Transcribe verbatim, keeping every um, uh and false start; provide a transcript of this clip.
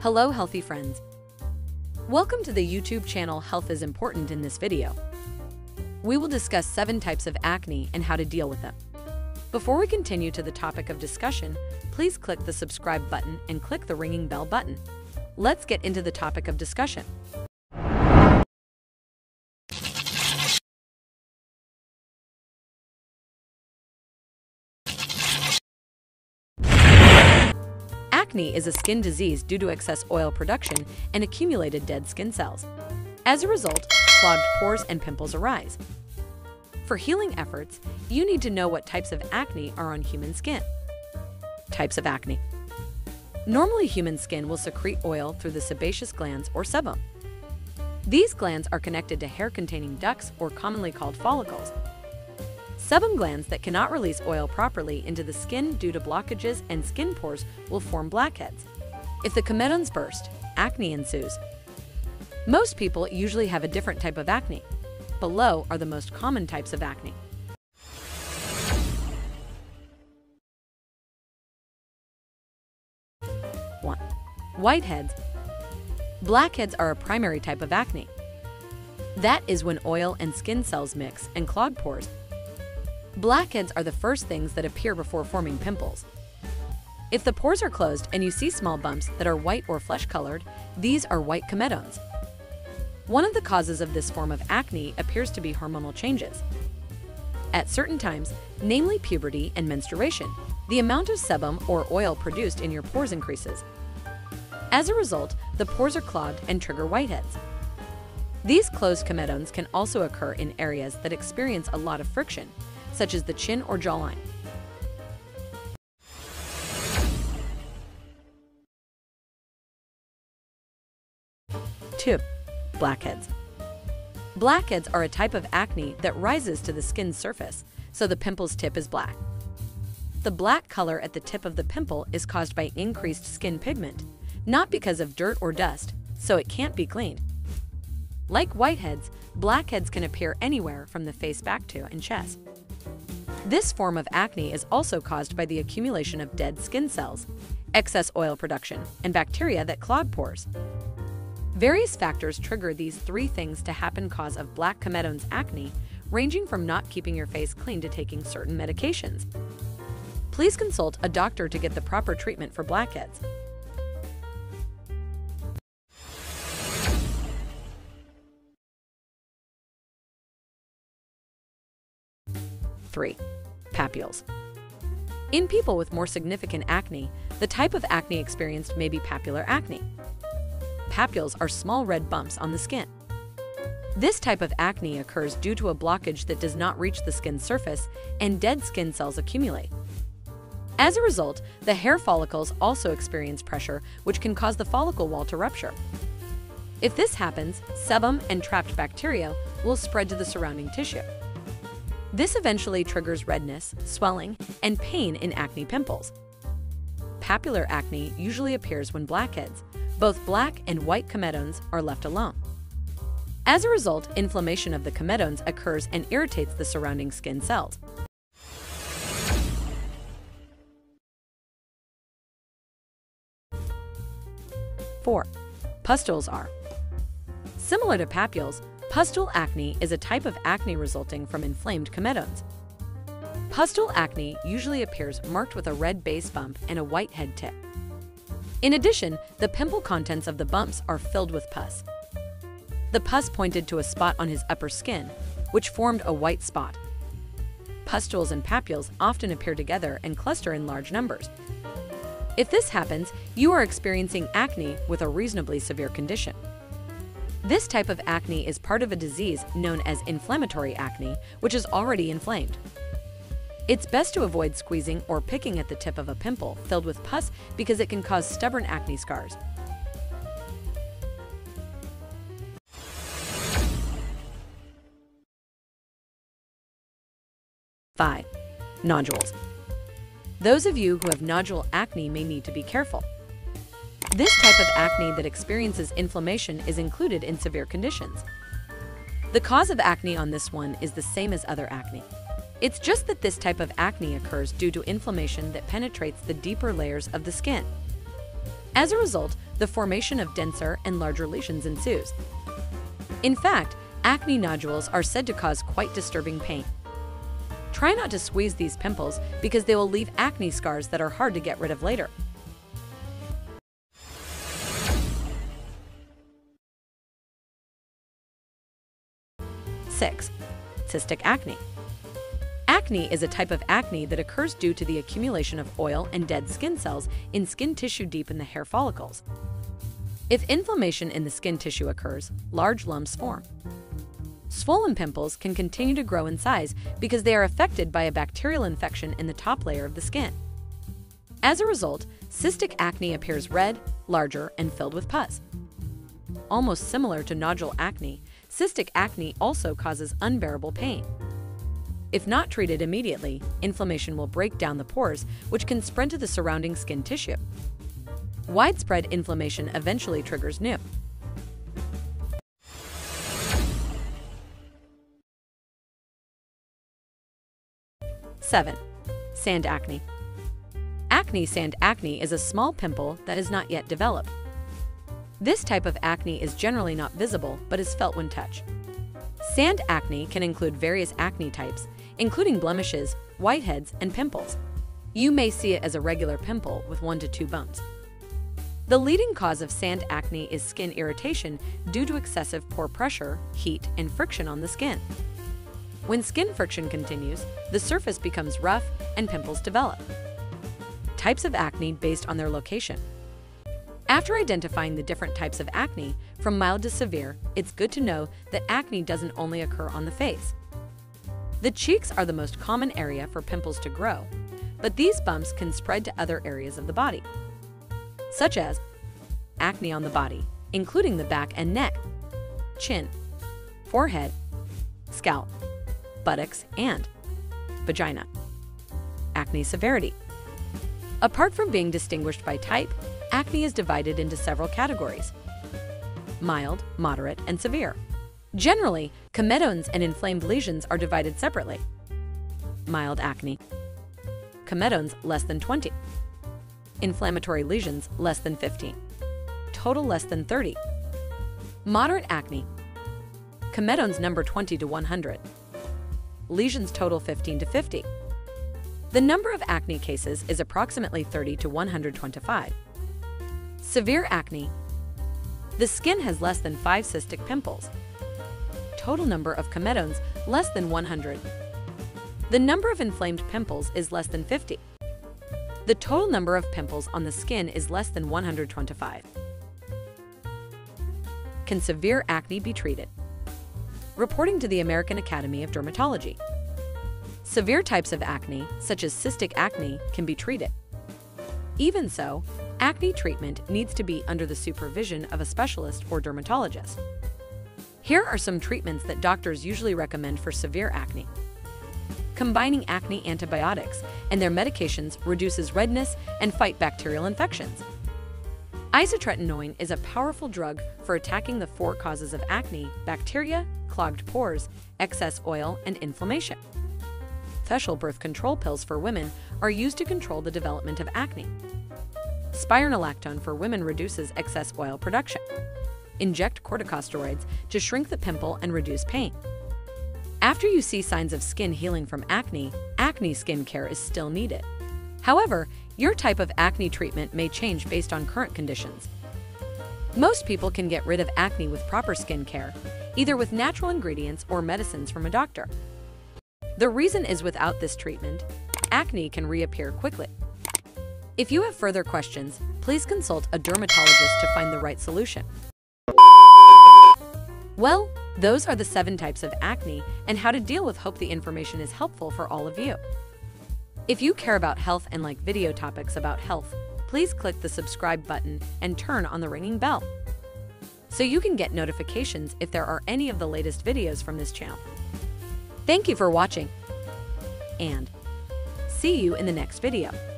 Hello healthy friends. Welcome to the YouTube channel Health Is Important. In this video, we will discuss seven types of acne and how to deal with them. Before we continue to the topic of discussion, please click the subscribe button and click the ringing bell button. Let's get into the topic of discussion. Acne is a skin disease due to excess oil production and accumulated dead skin cells. As a result, clogged pores and pimples arise. For healing efforts, you need to know what types of acne are on human skin. Types of acne. Normally, human skin will secrete oil through the sebaceous glands or sebum. These glands are connected to hair-containing ducts, or commonly called follicles. Sebum glands that cannot release oil properly into the skin due to blockages and skin pores will form blackheads. If the comedones burst, acne ensues. Most people usually have a different type of acne. Below are the most common types of acne. one. Whiteheads. Blackheads are a primary type of acne. That is when oil and skin cells mix and clog pores. Blackheads are the first things that appear before forming pimples. If the pores are closed and you see small bumps that are white or flesh-colored, these are white comedones. One of the causes of this form of acne appears to be hormonal changes. At certain times, namely puberty and menstruation, the amount of sebum or oil produced in your pores increases. As a result, the pores are clogged and trigger whiteheads. These closed comedones can also occur in areas that experience a lot of friction, such as the chin or jawline. two. Blackheads. Blackheads are a type of acne that rises to the skin's surface, so the pimple's tip is black. The black color at the tip of the pimple is caused by increased skin pigment, not because of dirt or dust, so it can't be cleaned. Like whiteheads, blackheads can appear anywhere from the face back to and chest. This form of acne is also caused by the accumulation of dead skin cells, excess oil production, and bacteria that clog pores. Various factors trigger these three things to happen cause of black comedones acne, ranging from not keeping your face clean to taking certain medications. Please consult a doctor to get the proper treatment for blackheads. three. Papules. In people with more significant acne, the type of acne experienced may be papular acne. Papules are small red bumps on the skin. This type of acne occurs due to a blockage that does not reach the skin's surface, and dead skin cells accumulate. As a result, the hair follicles also experience pressure, which can cause the follicle wall to rupture. If this happens, sebum and trapped bacteria will spread to the surrounding tissue. This eventually triggers redness, swelling, and pain in acne pimples. Papular acne usually appears when blackheads, both black and white comedones, are left alone. As a result, inflammation of the comedones occurs and irritates the surrounding skin cells. four. Pustules are. Similar to papules, pustule acne is a type of acne resulting from inflamed comedones. Pustule acne usually appears marked with a red base bump and a white head tip. In addition, the pimple contents of the bumps are filled with pus. The pus pointed to a spot on his upper skin, which formed a white spot. Pustules and papules often appear together and cluster in large numbers. If this happens, you are experiencing acne with a reasonably severe condition. This type of acne is part of a disease known as inflammatory acne, which is already inflamed. It's best to avoid squeezing or picking at the tip of a pimple filled with pus because it can cause stubborn acne scars. five. Nodules. Those of you who have nodule acne may need to be careful. This type of acne that experiences inflammation is included in severe conditions. The cause of acne on this one is the same as other acne. It's just that this type of acne occurs due to inflammation that penetrates the deeper layers of the skin. As a result, the formation of denser and larger lesions ensues. In fact, acne nodules are said to cause quite disturbing pain. Try not to squeeze these pimples because they will leave acne scars that are hard to get rid of later. six. Cystic acne. Acne is a type of acne that occurs due to the accumulation of oil and dead skin cells in skin tissue deep in the hair follicles. If inflammation in the skin tissue occurs, large lumps form. Swollen pimples can continue to grow in size because they are affected by a bacterial infection in the top layer of the skin. As a result, cystic acne appears red, larger, and filled with pus. Almost similar to nodule acne, cystic acne also causes unbearable pain. If not treated immediately, inflammation will break down the pores, which can spread to the surrounding skin tissue. Widespread inflammation eventually triggers new. seven. Sand acne. Acne sand acne is a small pimple that is not yet developed. This type of acne is generally not visible but is felt when touched. Sand acne can include various acne types, including blemishes, whiteheads, and pimples. You may see it as a regular pimple with one to two bumps. The leading cause of sand acne is skin irritation due to excessive pore pressure, heat, and friction on the skin. When skin friction continues, the surface becomes rough and pimples develop. Types of acne based on their location. After identifying the different types of acne, from mild to severe, it's good to know that acne doesn't only occur on the face. The cheeks are the most common area for pimples to grow, but these bumps can spread to other areas of the body, such as acne on the body, including the back and neck, chin, forehead, scalp, buttocks, and vagina. Acne severity. Apart from being distinguished by type, acne is divided into several categories: mild, moderate, and severe. Generally, comedones and inflamed lesions are divided separately. Mild acne. Comedones less than twenty. Inflammatory lesions less than fifteen. Total less than thirty. Moderate acne. Comedones number twenty to one hundred. Lesions total fifteen to fifty. The number of acne cases is approximately thirty to one hundred twenty-five. Severe acne. The skin has less than five cystic pimples. Total number of comedones less than one hundred. The number of inflamed pimples is less than fifty. The total number of pimples on the skin is less than one hundred twenty-five. Can severe acne be treated? Reporting to the American Academy of Dermatology, severe types of acne, such as cystic acne, can be treated. Even so, acne treatment needs to be under the supervision of a specialist or dermatologist. Here are some treatments that doctors usually recommend for severe acne. Combining acne antibiotics and their medications reduces redness and fight bacterial infections. Isotretinoin is a powerful drug for attacking the four causes of acne: bacteria, clogged pores, excess oil, and inflammation. Special birth control pills for women are used to control the development of acne. Spironolactone for women reduces excess oil production. Inject corticosteroids to shrink the pimple and reduce pain. After you see signs of skin healing from acne, acne skincare is still needed. However, your type of acne treatment may change based on current conditions. Most people can get rid of acne with proper skincare, either with natural ingredients or medicines from a doctor. The reason is without this treatment, acne can reappear quickly. If you have further questions, please consult a dermatologist to find the right solution. Well, those are the seven types of acne and how to deal with. Hope the information is helpful for all of you. If you care about health and like video topics about health, please click the subscribe button and turn on the ringing bell so you can get notifications if there are any of the latest videos from this channel. Thank you for watching, and see you in the next video.